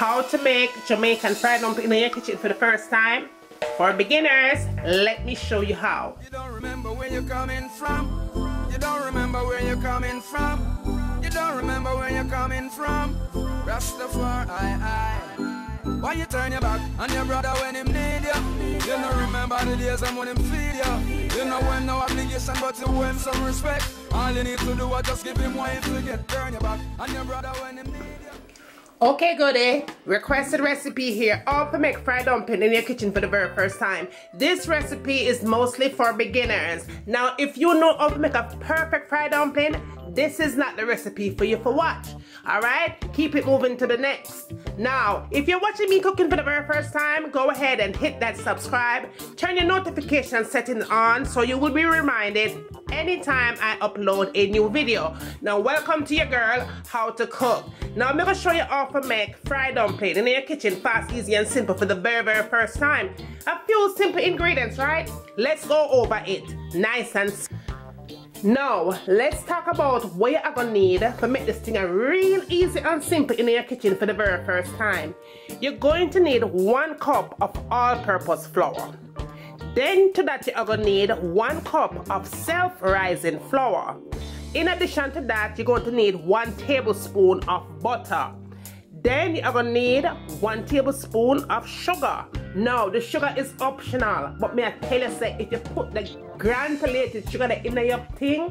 how to make Jamaican fried dumpling in your kitchen for the first time. For beginners, let me show you how. You don't remember where you're coming from. You don't remember where you're coming from. You don't remember where you're coming from. Rastafari. Why you turn your back on your brother when him need you? You don't remember the days when him feed you. You know when no obligation but you win some respect. All you need to do is just give him wine to get. Turn your back on your brother when him need you. Okay, goodie, requested recipe here, all to make fried dumpling in your kitchen for the very first time. This recipe is mostly for beginners. Now, if you know how to make a perfect fried dumpling, this is not the recipe for you to watch. Alright, keep it moving to the next. Now, if you're watching me cooking for the very first time, go ahead and hit that subscribe. Turn your notification setting on so you will be reminded anytime I upload a new video. Now, welcome to your girl, How To Cook. Now, I'm gonna show you how to make fried dumpling in your kitchen fast, easy, and simple for the very first time. A few simple ingredients, right? Let's go over it, nice and simple. Now, let's talk about what you are gonna need to make this thing a real easy and simple in your kitchen for the very first time. You're going to need 1 cup of all-purpose flour. Then to that you are gonna need 1 cup of self-rising flour. In addition to that, you're going to need 1 tablespoon of butter. Then you are gonna need 1 tablespoon of sugar. Now, the sugar is optional, but may I tell you say, if you put the granulated sugar in your thing,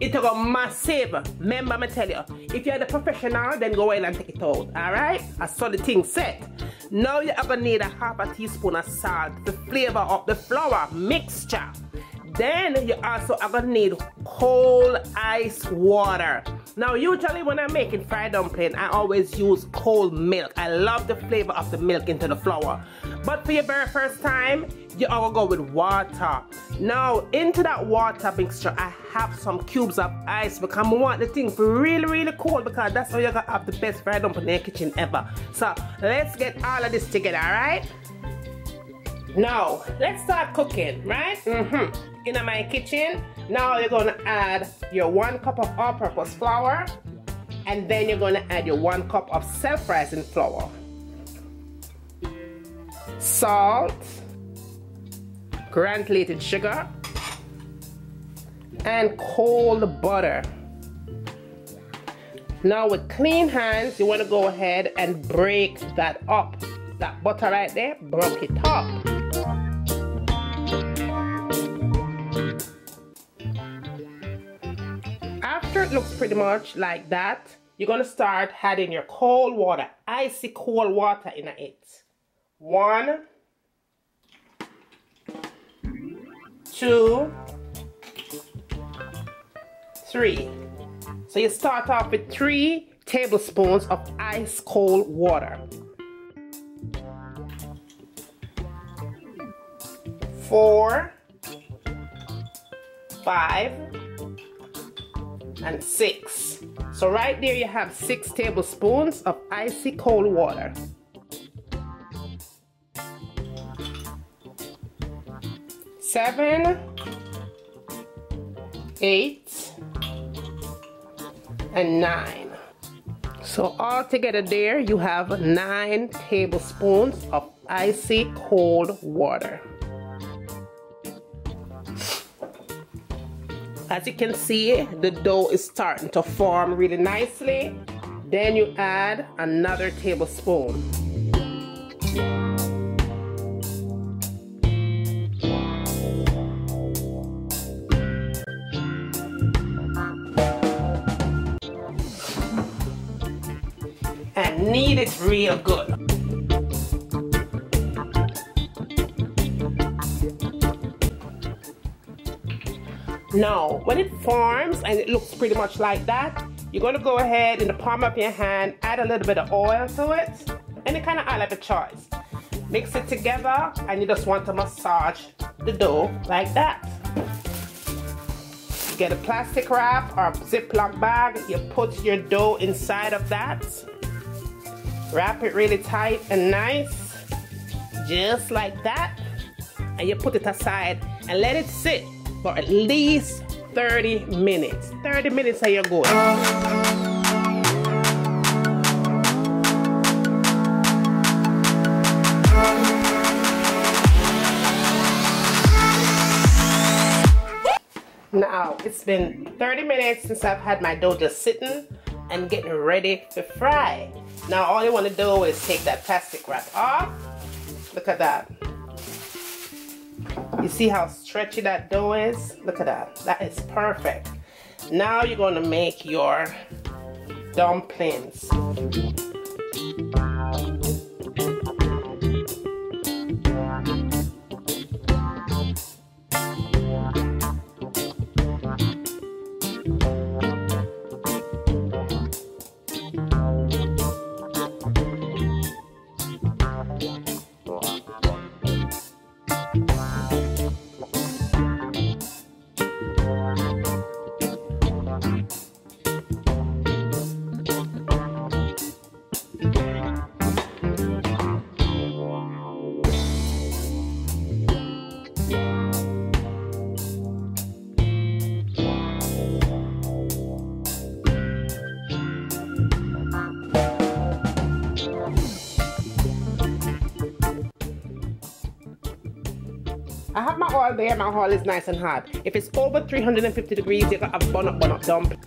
it's a massive. Remember, I tell you, if you're the professional, then go ahead and take it out. Alright? I saw the thing set. Now you're gonna need 1/2 teaspoon of salt to flavor up the flour mixture. Then you also are gonna need cold ice water. Now usually when I'm making fried dumpling, I always use cold milk. I love the flavor of the milk into the flour. But for your very first time, you are gonna go with water. Now into that water mixture, I have some cubes of ice because I want the thing really cold because that's how you're gonna have the best fried dumpling in your kitchen ever. So let's get all of this together, alright? Now let's start cooking, right? In my kitchen. Now you're gonna add your 1 cup of all-purpose flour, and then you're gonna add your 1 cup of self-rising flour, salt, granulated sugar, and cold butter. Now with clean hands, you wanna go ahead and break that up. That butter right there, break it up. After it looks pretty much like that, you're gonna start adding your cold water, icy cold water in it. 1, 2, 3. So you start off with 3 tablespoons of ice cold water. 4, 5, and 6. So right there you have 6 tablespoons of icy cold water. Seven, 8, and 9. So all together there you have 9 tablespoons of icy cold water. As you can see, the dough is starting to form really nicely. Then you add another tablespoon. And knead it real good. Now, when it forms and it looks pretty much like that, you're going to go ahead in the palm of your hand, add a little bit of oil to it, any kind of oil of your choice. Mix it together and you just want to massage the dough like that. Get a plastic wrap or a Ziploc bag, you put your dough inside of that. Wrap it really tight and nice, just like that. And you put it aside and let it sit for at least 30 minutes. 30 minutes are your goal. Now, it's been 30 minutes since I've had my dough just sitting and getting ready to fry. Now, all you want to do is take that plastic wrap off. Look at that. You see how stretchy that dough is? Look at that. That is perfect. Now, you're going to make your dumplings. I have my oil there, my oil is nice and hot. If it's over 350 degrees, you're gonna have bun up dumpling.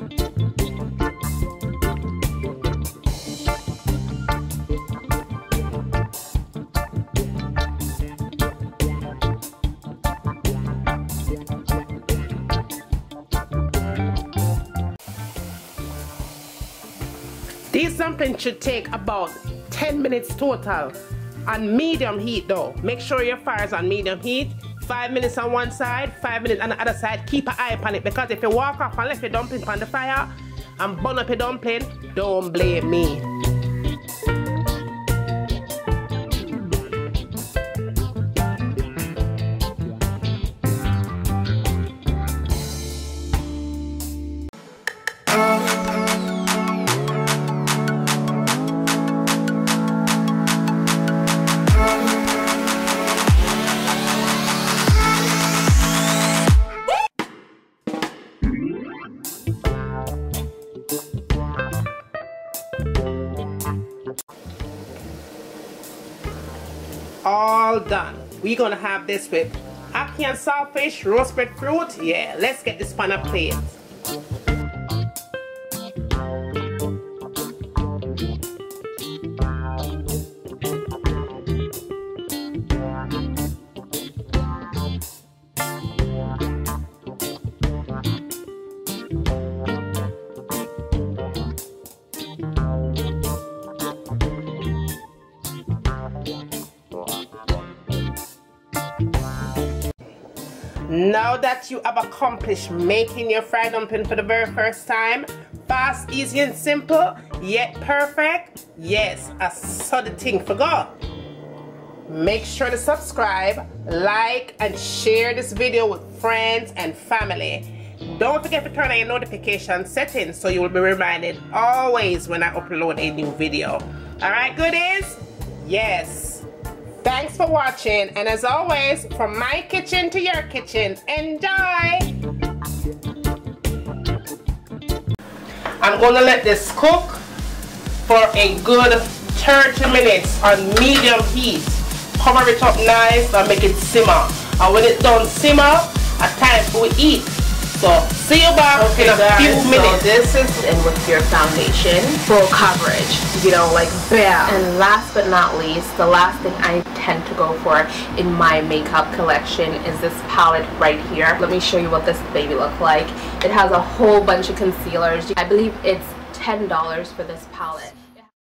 These dumplings should take about 10 minutes total on medium heat though. Make sure your fire is on medium heat. 5 minutes on one side, 5 minutes on the other side. Keep an eye on it, because if you walk off and left your dumpling on the fire and burn up your dumpling, don't blame me. All done. We're gonna have this with ackee and saltfish, roast bread fruit. Yeah, let's get this on a plate. Now that you have accomplished making your fried dumpling for the very first time, fast, easy and simple, yet perfect, yes, a sudden thing for God. Make sure to subscribe, like and share this video with friends and family. Don't forget to turn on your notification settings so you will be reminded always when I upload a new video. Alright goodies? Yes. Thanks for watching, and as always, from my kitchen to your kitchen, enjoy! I'm gonna let this cook for a good 30 minutes on medium heat. Cover it up nice and make it simmer. And when it's done simmer, at times we eat. So, see you back in a few minutes. So this is in with your foundation for coverage, so you don't like bam. And last but not least, the last thing I tend to go for in my makeup collection is this palette right here. Let me show you what this baby looks like. It has a whole bunch of concealers. I believe it's $10 for this palette.